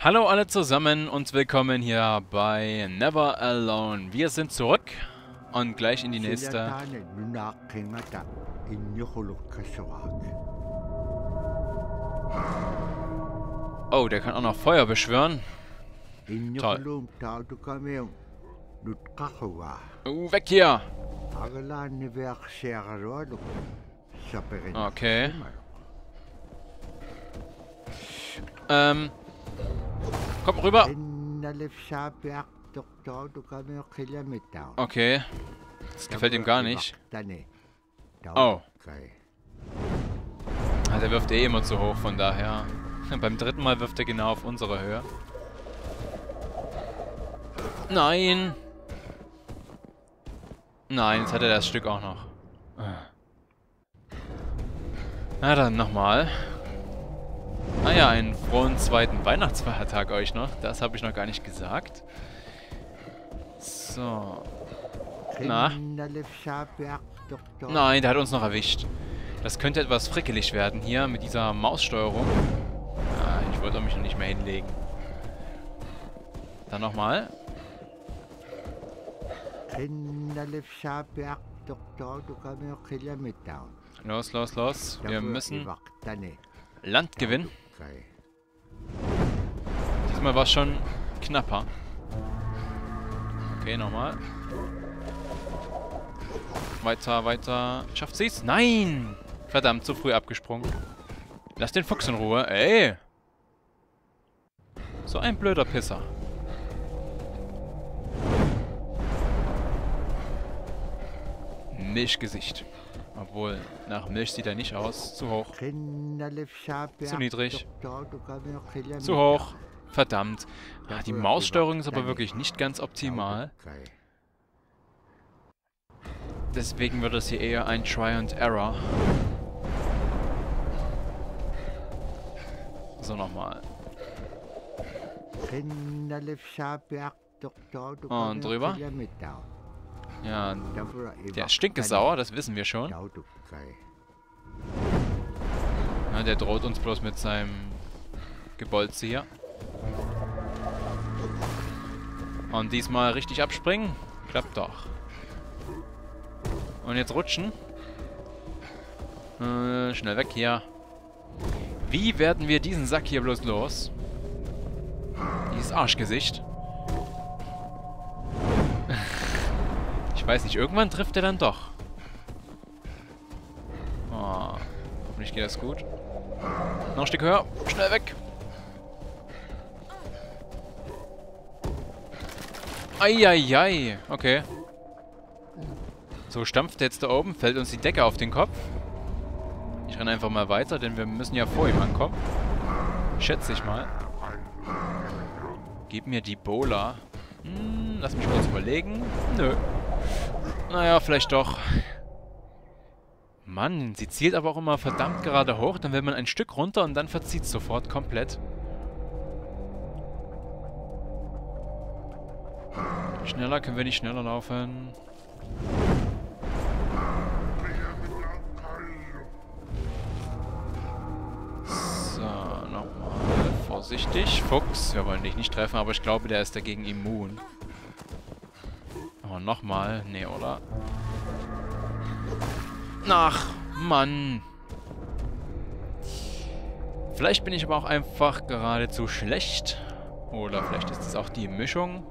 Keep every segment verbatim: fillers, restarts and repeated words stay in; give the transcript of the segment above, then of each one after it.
Hallo alle zusammen und willkommen hier bei Never Alone. Wir sind zurück und gleich in die nächste... Oh, der kann auch noch Feuer beschwören. Toll. Uh, weg hier! Okay. Ähm... Komm rüber. Okay. Das gefällt ihm gar nicht. Oh. Ah, der wirft eh immer zu hoch, von daher. Beim dritten Mal wirft er genau auf unsere Höhe. Nein. Nein, jetzt hat er das Stück auch noch. Na dann nochmal. Ah ja, einen frohen zweiten Weihnachtsfeiertag euch noch. Das habe ich noch gar nicht gesagt. So. Na? Nein, der hat uns noch erwischt. Das könnte etwas frickelig werden hier mit dieser Maussteuerung. Ah, ich wollte mich noch nicht mehr hinlegen. Dann nochmal. Los, los, los. Wir müssen Land gewinnen. Diesmal war es schon knapper. Okay, nochmal. Weiter, weiter. Schafft sie's? Nein! Verdammt, zu früh abgesprungen. Lass den Fuchs in Ruhe. Ey! So ein blöder Pisser. Milchgesicht. Obwohl, nach Milch sieht er nicht aus. Zu hoch. Zu niedrig. Zu hoch. Verdammt. Ah, die Maussteuerung ist aber wirklich nicht ganz optimal. Deswegen wird das hier eher ein Try and Error. So, nochmal. Und drüber. Ja, der Stinkesauer, das wissen wir schon. Ja, der droht uns bloß mit seinem Gebolze hier. Und diesmal richtig abspringen. Klappt doch. Und jetzt rutschen. Äh, schnell weg hier. Wie werden wir diesen Sack hier bloß los? Dieses Arschgesicht. Weiß nicht, irgendwann trifft er dann doch. Oh, hoffentlich geht das gut. Noch ein Stück höher. Schnell weg. Eieiei. Okay. So stampft er jetzt da oben. Fällt uns die Decke auf den Kopf. Ich renne einfach mal weiter, denn wir müssen ja vor ihm ankommen. Schätze ich mal. Gib mir die Bola. Hm, lass mich kurz überlegen. Nö. Naja, vielleicht doch. Mann, sie zielt aber auch immer verdammt gerade hoch. Dann will man ein Stück runter und dann verzieht es sofort komplett. Schneller, können wir nicht schneller laufen? So, nochmal. Vorsichtig. Fuchs, wir wollen dich nicht treffen, aber ich glaube, der ist dagegen immun. Oh, nochmal. Nee, oder? Ach, Mann. Vielleicht bin ich aber auch einfach geradezu schlecht. Oder vielleicht ist es auch die Mischung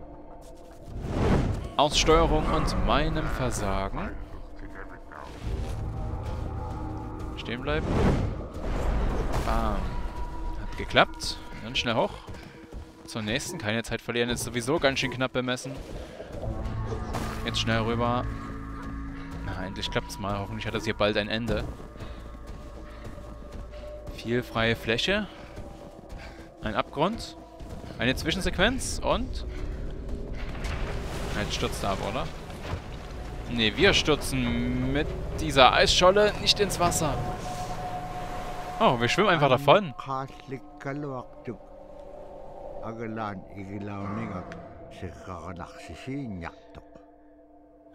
aus Steuerung und meinem Versagen. Stehen bleiben. Bam. Hat geklappt. Dann schnell hoch. Zur nächsten. Keine Zeit verlieren. Ist sowieso ganz schön knapp bemessen. Jetzt schnell rüber. Na, endlich klappt's mal. Hoffentlich hat das hier bald ein Ende. Viel freie Fläche. Ein Abgrund. Eine Zwischensequenz. Und? Jetzt stürzt er ab, oder? Ne, wir stürzen mit dieser Eisscholle nicht ins Wasser. Oh, wir schwimmen einfach davon.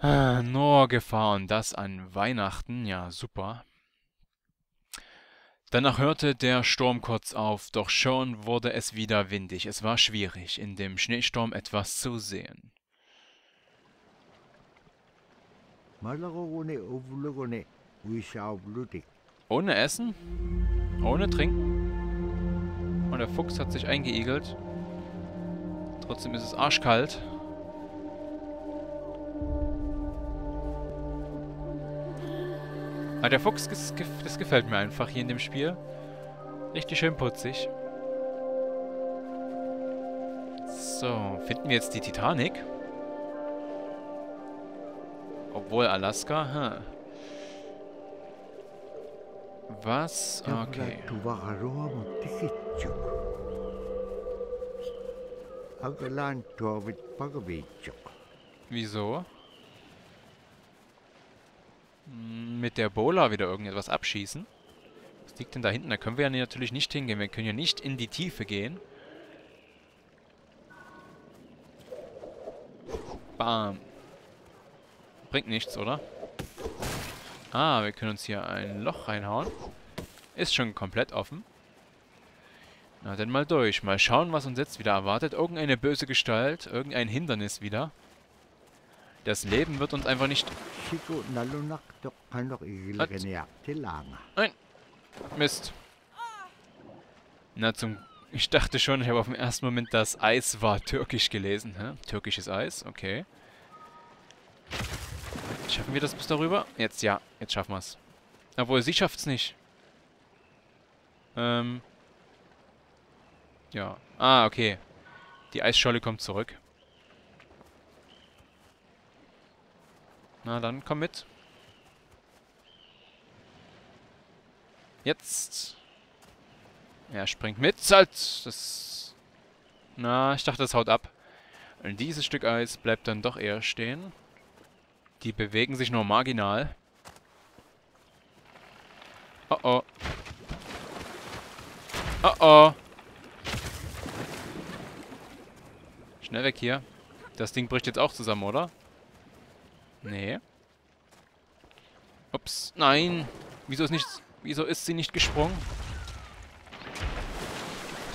Ah, nur Gefahr und das an Weihnachten. Ja, super. Danach hörte der Sturm kurz auf, doch schon wurde es wieder windig. Es war schwierig, in dem Schneesturm etwas zu sehen. Ohne Essen? Ohne Trinken? Und der Fuchs hat sich eingeigelt. Trotzdem ist es arschkalt. Aber der Fuchs, das gefällt mir einfach hier in dem Spiel. Richtig schön putzig. So, finden wir jetzt die Titanic? Obwohl Alaska, hm. Was? Okay. Wieso? Mit der Bola wieder irgendetwas abschießen. Was liegt denn da hinten? Da können wir ja natürlich nicht hingehen. Wir können ja nicht in die Tiefe gehen. Bam. Bringt nichts, oder? Ah, wir können uns hier ein Loch reinhauen. Ist schon komplett offen. Na, dann mal durch. Mal schauen, was uns jetzt wieder erwartet. Irgendeine böse Gestalt, irgendein Hindernis wieder. Das Leben wird uns einfach nicht... Nein. Mist. Na, zum... Ich dachte schon, ich habe auf den ersten Moment, das Eis war türkisch gelesen. Hä? Türkisches Eis, okay. Schaffen wir das bis darüber? Jetzt ja, jetzt schaffen wir es. Obwohl, sie schafft es nicht. Ähm... Ja. Ah, okay. Die Eisscholle kommt zurück. Na dann, komm mit. Jetzt. Er springt mit. Halt! Das... Na, ich dachte, das haut ab. Und dieses Stück Eis bleibt dann doch eher stehen. Die bewegen sich nur marginal. Oh oh. Oh oh. Schnell weg hier. Das Ding bricht jetzt auch zusammen, oder? Nee. Ups, nein. Wieso ist nicht, wieso ist sie nicht gesprungen?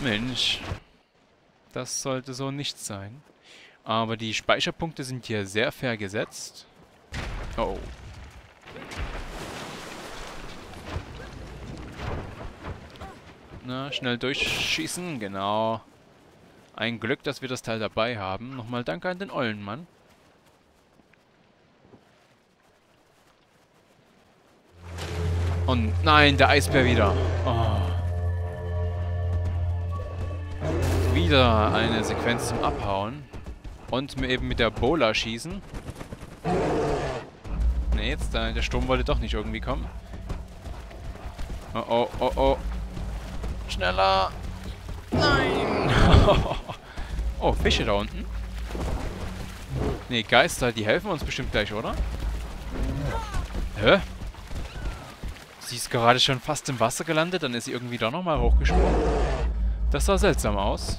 Mensch. Das sollte so nicht sein. Aber die Speicherpunkte sind hier sehr fair gesetzt. Oh. Na, schnell durchschießen, genau. Ein Glück, dass wir das Teil dabei haben. Nochmal danke an den Eulenmann. Und nein, der Eisbär wieder. Oh. Wieder eine Sequenz zum Abhauen. Und eben mit der Bola schießen. Ne, jetzt, der Sturm wollte doch nicht irgendwie kommen. Oh, oh, oh, oh. Schneller. Nein. Oh, Fische da unten. Ne, Geister, die helfen uns bestimmt gleich, oder? Hä? Sie ist gerade schon fast im Wasser gelandet, dann ist sie irgendwie doch nochmal hochgesprungen. Das sah seltsam aus.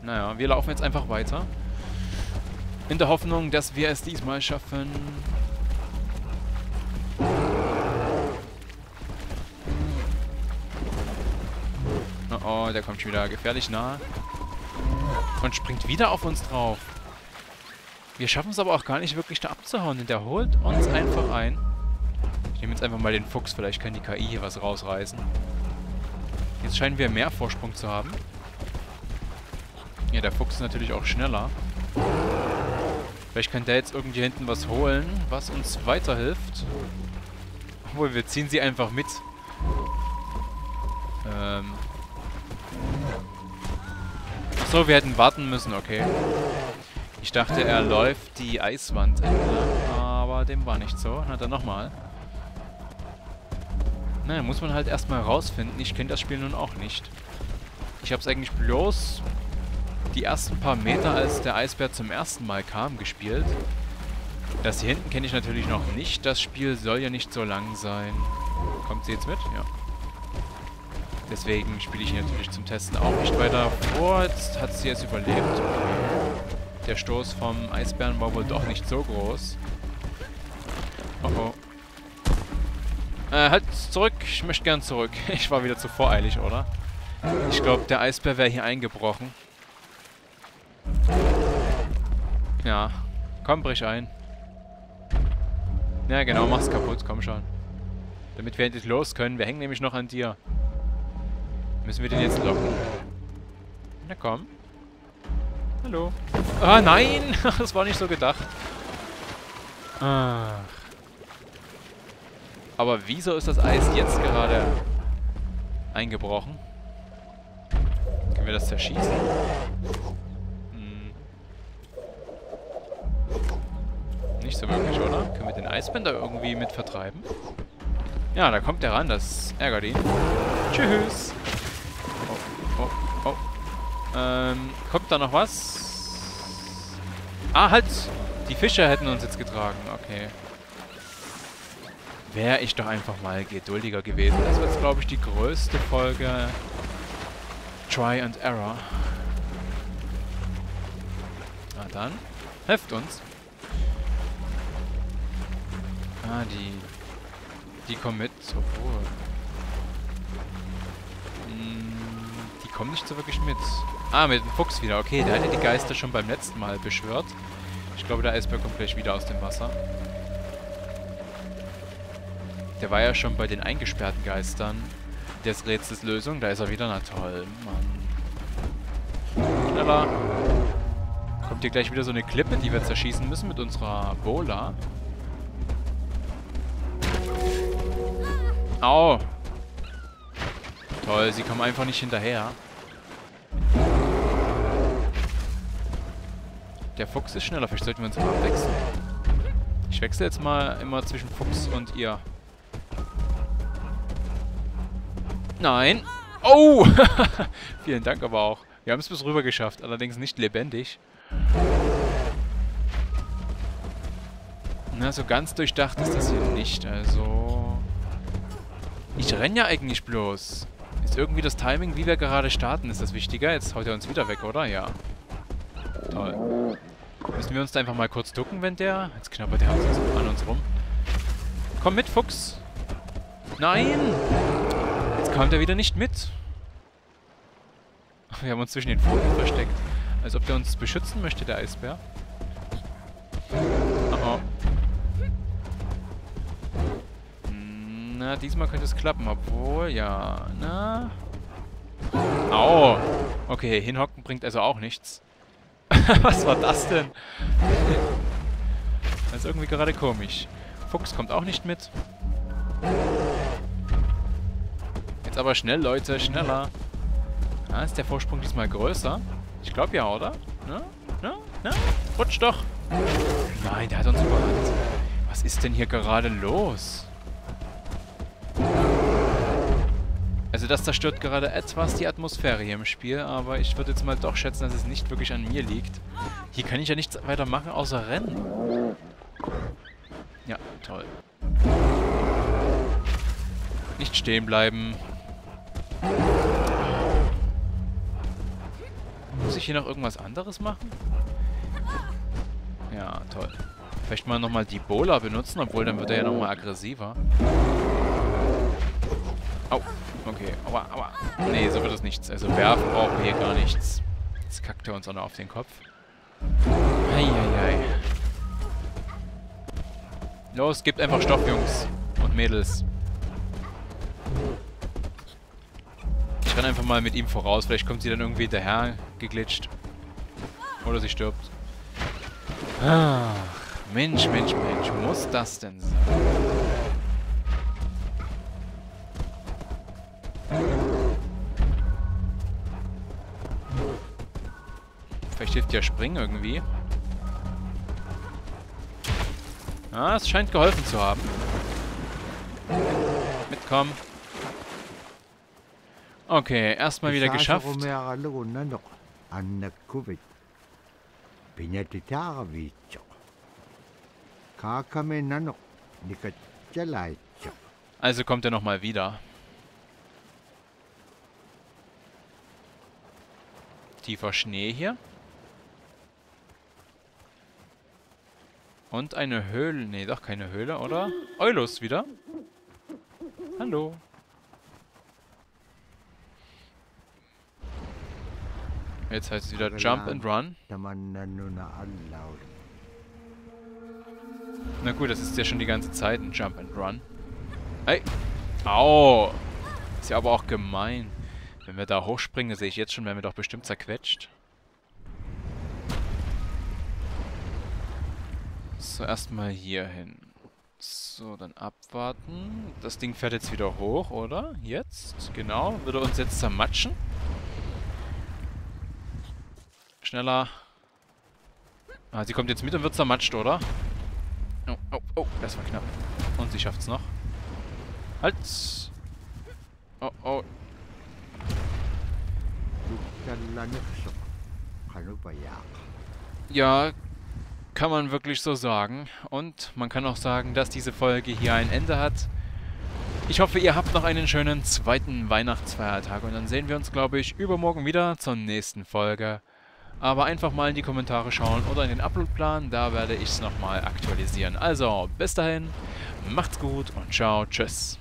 Naja, wir laufen jetzt einfach weiter. In der Hoffnung, dass wir es diesmal schaffen. Oh, oh, der kommt schon wieder gefährlich nahe. Und springt wieder auf uns drauf. Wir schaffen es aber auch gar nicht wirklich da abzuhauen, denn der holt uns einfach ein. Ich nehme jetzt einfach mal den Fuchs, vielleicht kann die K I hier was rausreißen. Jetzt scheinen wir mehr Vorsprung zu haben. Ja, der Fuchs ist natürlich auch schneller. Vielleicht kann der jetzt irgendwie hinten was holen, was uns weiterhilft. Obwohl, wir ziehen sie einfach mit. Ähm. Achso, wir hätten warten müssen, okay. Ich dachte, er läuft die Eiswand entlang, aber dem war nicht so. Na, dann nochmal. Na, muss man halt erstmal rausfinden. Ich kenne das Spiel nun auch nicht. Ich habe es eigentlich bloß die ersten paar Meter, als der Eisbär zum ersten Mal kam, gespielt. Das hier hinten kenne ich natürlich noch nicht. Das Spiel soll ja nicht so lang sein. Kommt sie jetzt mit? Ja. Deswegen spiele ich hier natürlich zum Testen auch nicht weiter vor. Jetzt hat sie es überlebt. Okay. Der Stoß vom Eisbären war wohl doch nicht so groß. Oh oh. Äh, halt zurück. Ich möchte gern zurück. Ich war wieder zu voreilig, oder? Ich glaube, der Eisbär wäre hier eingebrochen. Ja. Komm, brich ein. Ja, genau. Mach's kaputt. Komm schon. Damit wir endlich los können. Wir hängen nämlich noch an dir. Müssen wir den jetzt locken? Na komm. Hallo. Ah, nein! Das war nicht so gedacht. Ach. Aber wieso ist das Eis jetzt gerade eingebrochen? Können wir das zerschießen? Hm. Nicht so wirklich, oder? Können wir den Eisbänder irgendwie mit vertreiben? Ja, da kommt der ran. Das ärgert ihn. Tschüss. Oh, oh, oh. Ähm, kommt da noch was? Ah, halt! Die Fische hätten uns jetzt getragen. Okay. Wäre ich doch einfach mal geduldiger gewesen. Das wird, glaube ich, die größte Folge Try and Error. Na dann. Helft uns. Ah, die... Die kommen mit. Obwohl... Die kommen nicht so wirklich mit. Ah, mit dem Fuchs wieder. Okay, der hatte die Geister schon beim letzten Mal beschwört. Ich glaube, der Eisbär kommt gleich wieder aus dem Wasser. Der war ja schon bei den eingesperrten Geistern des Rätsels Lösung. Da ist er wieder. Na toll, Mann. Schneller. Kommt hier gleich wieder so eine Klippe, die wir zerschießen müssen mit unserer Bola. Au. Toll, sie kommen einfach nicht hinterher. Der Fuchs ist schneller. Vielleicht sollten wir uns mal abwechseln. Ich wechsle jetzt mal immer zwischen Fuchs und ihr. Nein. Oh! Vielen Dank aber auch. Wir haben es bis rüber geschafft. Allerdings nicht lebendig. Na, so ganz durchdacht ist das hier nicht. Also... Ich renne ja eigentlich bloß. Ist irgendwie das Timing, wie wir gerade starten, ist das wichtiger? Jetzt haut er uns wieder weg, oder? Ja. Toll. Müssen wir uns da einfach mal kurz ducken, wenn der... Jetzt knabbert der an uns rum. Komm mit, Fuchs. Nein! Jetzt kommt er wieder nicht mit. Wir haben uns zwischen den Pfoten versteckt. Als ob der uns beschützen möchte, der Eisbär. Oh oh. Na, diesmal könnte es klappen, obwohl, ja, na... Au! Okay, hinhocken bringt also auch nichts. Was war das denn? Das ist irgendwie gerade komisch. Fuchs kommt auch nicht mit. Jetzt aber schnell, Leute, schneller. Ah, ist der Vorsprung diesmal größer? Ich glaube ja, oder? Na? Na? Na? Rutsch doch! Nein, der hat uns überrannt. Was ist denn hier gerade los? Also das zerstört gerade etwas die Atmosphäre hier im Spiel, aber ich würde jetzt mal doch schätzen, dass es nicht wirklich an mir liegt. Hier kann ich ja nichts weiter machen, außer rennen. Ja, toll. Nicht stehen bleiben. Muss ich hier noch irgendwas anderes machen? Ja, toll. Vielleicht mal nochmal die Bola benutzen, obwohl dann wird er ja nochmal aggressiver. Au. Okay, aua, aua. Nee, so wird das nichts. Also werfen brauchen wir hier gar nichts. Jetzt kackt er uns auch noch auf den Kopf. Eieiei. Los, gebt einfach Stoff, Jungs und Mädels. Ich renne einfach mal mit ihm voraus. Vielleicht kommt sie dann irgendwie daher geglitscht. Oder sie stirbt. Ah, Mensch, Mensch, Mensch. Muss das denn sein? Vielleicht hilft ja Springen irgendwie. Ah, es scheint geholfen zu haben. Mitkommen. Okay, erstmal wieder geschafft. Also kommt er nochmal wieder. Tiefer Schnee hier. Und eine Höhle. Nee, doch keine Höhle, oder? Eulus wieder. Hallo. Jetzt heißt es wieder Jump and Run. Na gut, das ist ja schon die ganze Zeit ein Jump and Run. Hey! Au! Ist ja aber auch gemein. Wenn wir da hochspringen, sehe ich jetzt schon, werden wir doch bestimmt zerquetscht. So, erstmal hier hin. So, dann abwarten. Das Ding fährt jetzt wieder hoch, oder? Jetzt? Genau. Würde uns jetzt zermatschen. Schneller. Ah, sie kommt jetzt mit und wird zermatscht, oder? Oh, oh, oh, das war knapp. Und sie schafft's noch. Halt! Oh, oh. Ja, kann man wirklich so sagen. Und man kann auch sagen, dass diese Folge hier ein Ende hat. Ich hoffe, ihr habt noch einen schönen zweiten Weihnachtsfeiertag. Und dann sehen wir uns, glaube ich, übermorgen wieder zur nächsten Folge. Aber einfach mal in die Kommentare schauen oder in den Uploadplan, da werde ich es nochmal aktualisieren. Also, bis dahin, macht's gut und ciao, tschüss.